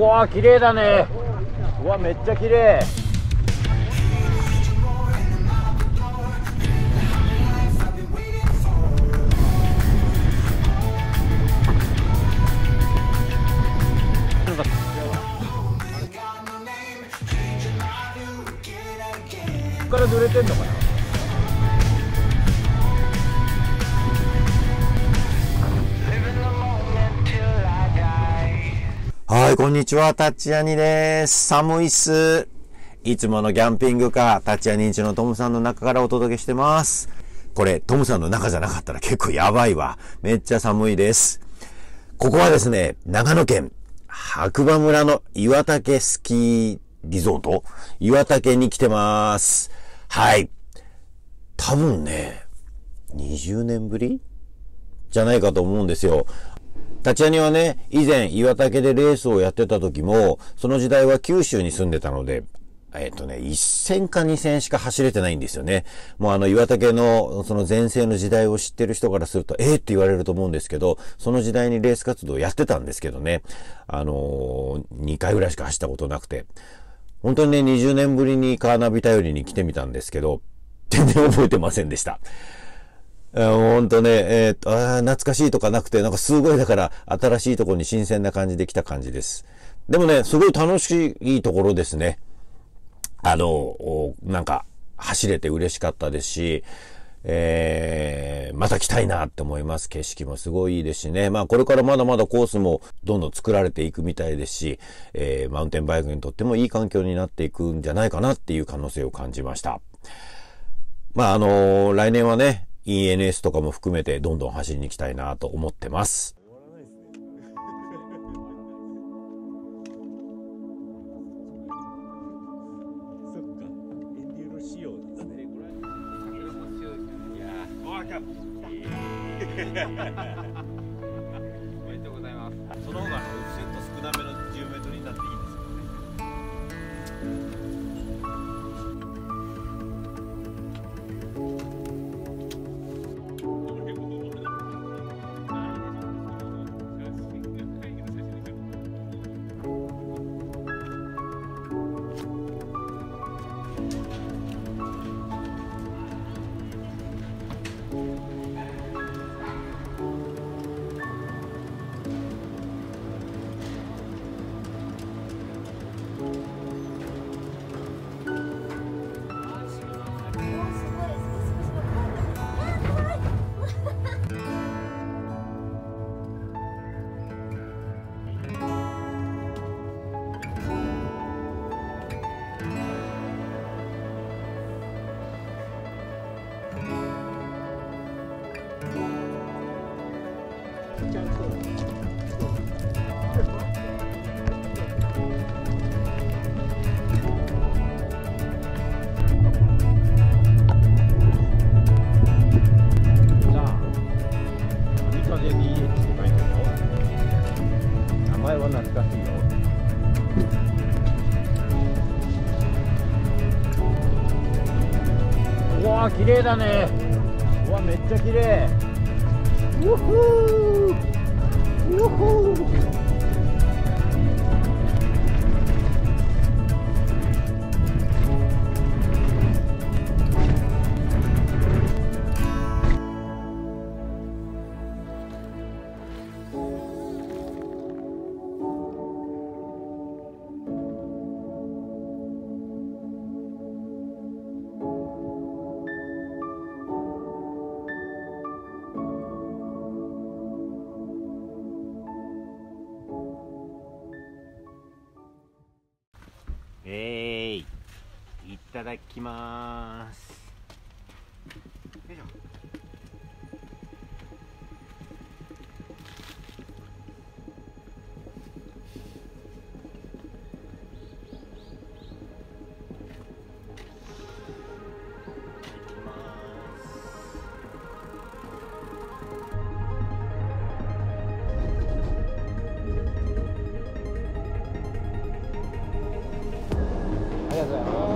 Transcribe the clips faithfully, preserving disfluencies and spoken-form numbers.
うわー、綺麗だね。うわ、めっちゃ綺麗。ここから濡れてんのかな。はい、こんにちは、タッチヤニです。寒いっす。いつものキャンピングカー、タッチヤニんちのトムさんの中からお届けしてます。これ、トムさんの中じゃなかったら結構やばいわ。めっちゃ寒いです。ここはですね、長野県白馬村の岩岳スキーリゾート、岩岳に来てます。はい。多分ね、にじゅうねんぶりじゃないかと思うんですよ。タチヤニはね、以前岩岳でレースをやってた時も、その時代は九州に住んでたので、えっとね、いっせんかにせんしか走れてないんですよね。もうあの岩岳のその前世の時代を知ってる人からすると、えー、って言われると思うんですけど、その時代にレース活動をやってたんですけどね、あのー、にかいぐらいしか走ったことなくて、本当にね、にじゅうねんぶりにカーナビ頼りに来てみたんですけど、全然覚えてませんでした。ほんとね、えー、っと、あ懐かしいとかなくて、なんかすごいだから新しいところに新鮮な感じで来た感じです。でもね、すごい楽しいところですね。あの、なんか走れて嬉しかったですし、えー、また来たいなって思います。景色もすごいいいですしね。まあこれからまだまだコースもどんどん作られていくみたいですし、えー、マウンテンバイクにとってもいい環境になっていくんじゃないかなっていう可能性を感じました。まああの、来年はね、イーエヌエス とかも含めてどんどん走りに行きたいなと思ってます。おめでとうございます。その方がオフセット少なめのじゅうメートルになっていいですよね。わあ、綺麗だね。うわ、めっちゃ綺麗。うふー、うふー。えー、いただきまーす。よいしょ。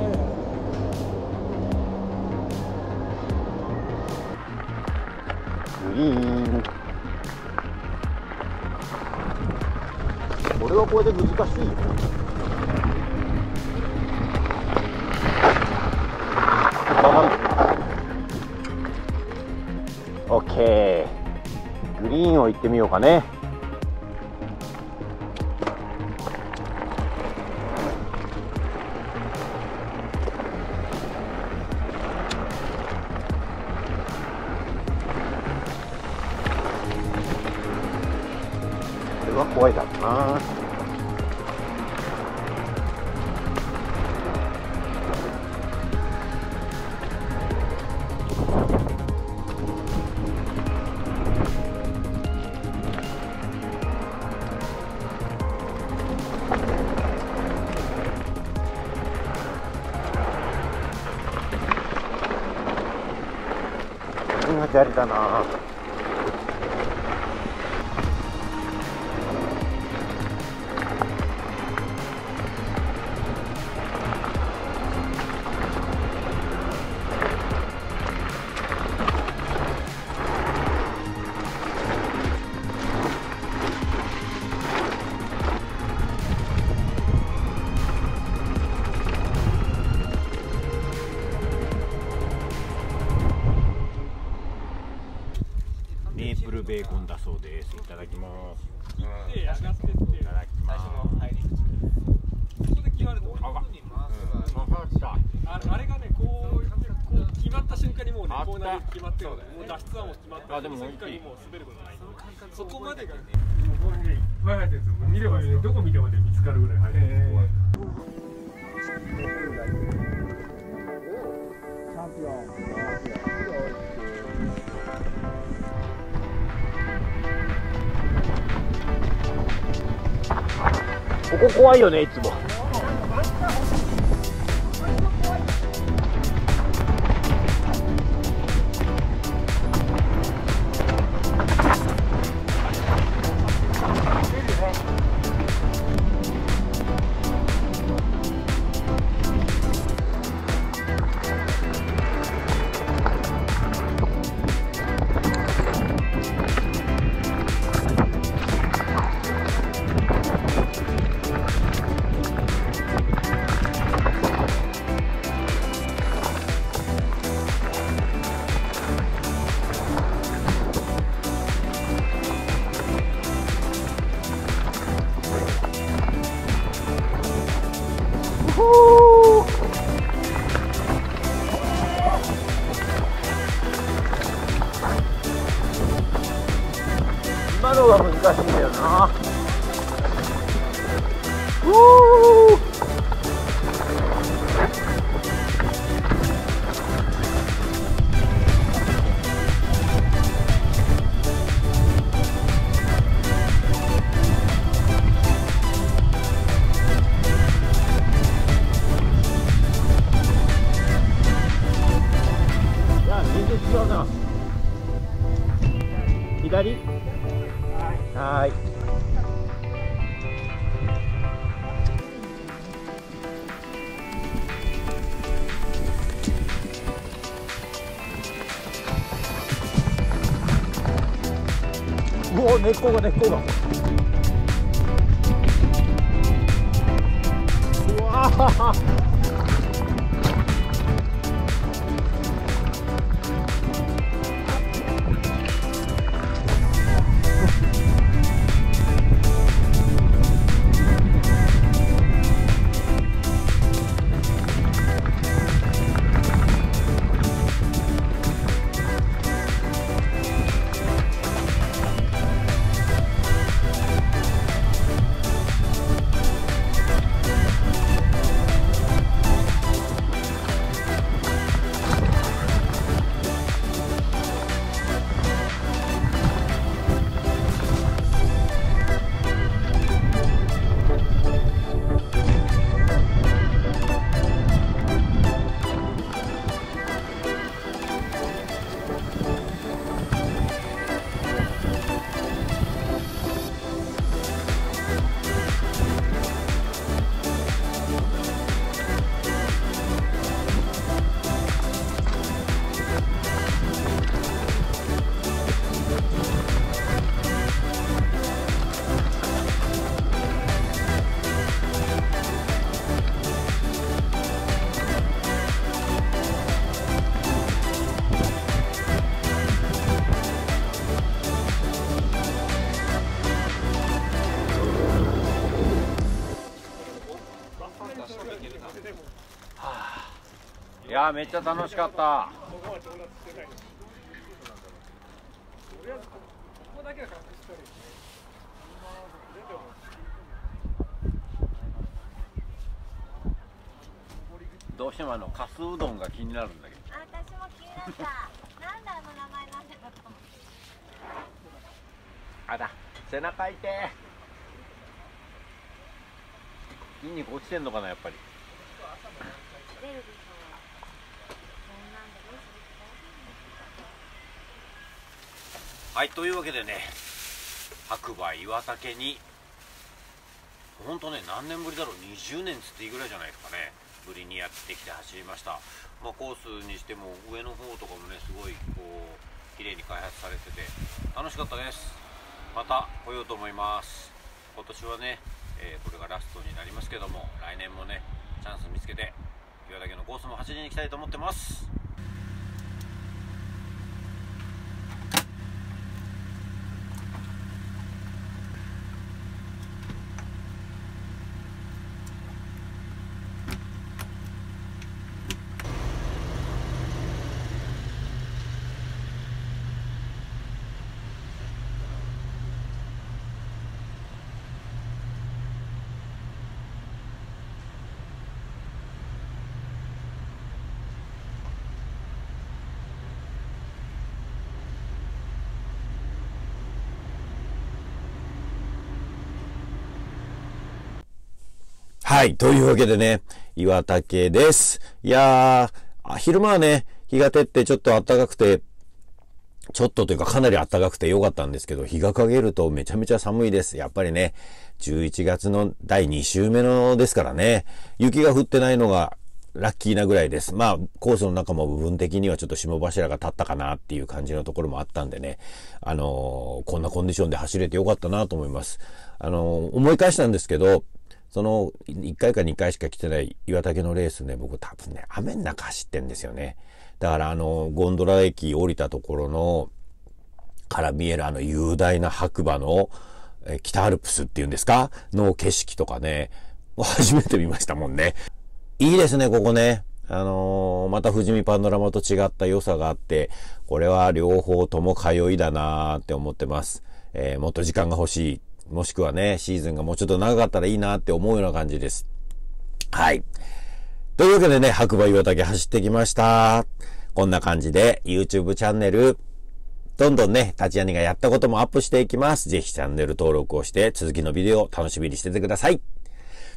これれはこれで難しいよ。オッケー、グリーンを行ってみようかね。これは怖いだろうな。これが砂利だな。ベーコンだそうです。いただきます。うん、いただきます。あれがね、こう、こう決まった瞬間にもうね、こうなる決まってる。もう脱出はもう決まってる。でも、もう滑ることない。そこまでがね、これね、いっぱい入ってるんですよ。見ればね、どこ見てもね、見つかるぐらい入ってる。チャンピオン。ここ怖いよね、いつも。今のが難しいんだよな。おー、左？はい。うお、根っこが根っこが。うわー。やーめっちゃ楽しかった。どうしてもあのかすうどんが気になるんだけど。私も気になった。なんであの名前なんだろうと思って。あだ、背中痛え。筋肉落ちてんのかなやっぱり。出るでしょ。はい、というわけでね、白馬岩岳に本当ね、何年ぶりだろう、にじゅうねんつっていいぐらいじゃないですかね、ぶりにやってきて走りました。まあ、コースにしても上の方とかもね、すごいこう綺麗に開発されてて楽しかったです。また来ようと思います。今年はね、えー、これがラストになりますけども、来年もねチャンス見つけて岩岳のコースも走りに行きたいと思ってます。はい。というわけでね、岩岳です。いやー、昼間はね、日が照ってちょっと暖かくて、ちょっとというかかなり暖かくて良かったんですけど、日が陰るとめちゃめちゃ寒いです。やっぱりね、じゅういちがつのだいに週目のですからね、雪が降ってないのがラッキーなぐらいです。まあ、コースの中も部分的にはちょっと霜柱が立ったかなっていう感じのところもあったんでね、あのー、こんなコンディションで走れて良かったなと思います。あのー、思い返したんですけど、そのいっかいかにかいしか来てない岩岳のレースね、僕多分ね、雨の中走ってんですよね。だからあの、ゴンドラ駅降りたところの、から見えるあの雄大な白馬の、え、北アルプスっていうんですかの景色とかね、初めて見ましたもんね。いいですね、ここね。あのー、また富士見パノラマと違った良さがあって、これは両方とも通いだなーって思ってます。えー、もっと時間が欲しい。もしくはね、シーズンがもうちょっと長かったらいいなって思うような感じです。はい。というわけでね、白馬岩岳走ってきました。こんな感じで YouTube チャンネル、どんどんね、タチアニがやったこともアップしていきます。ぜひチャンネル登録をして、続きのビデオを楽しみにしててください。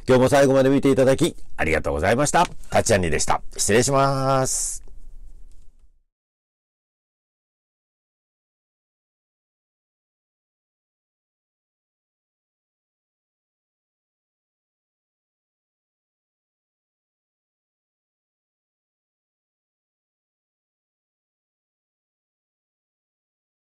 今日も最後まで見ていただき、ありがとうございました。タチアニでした。失礼します。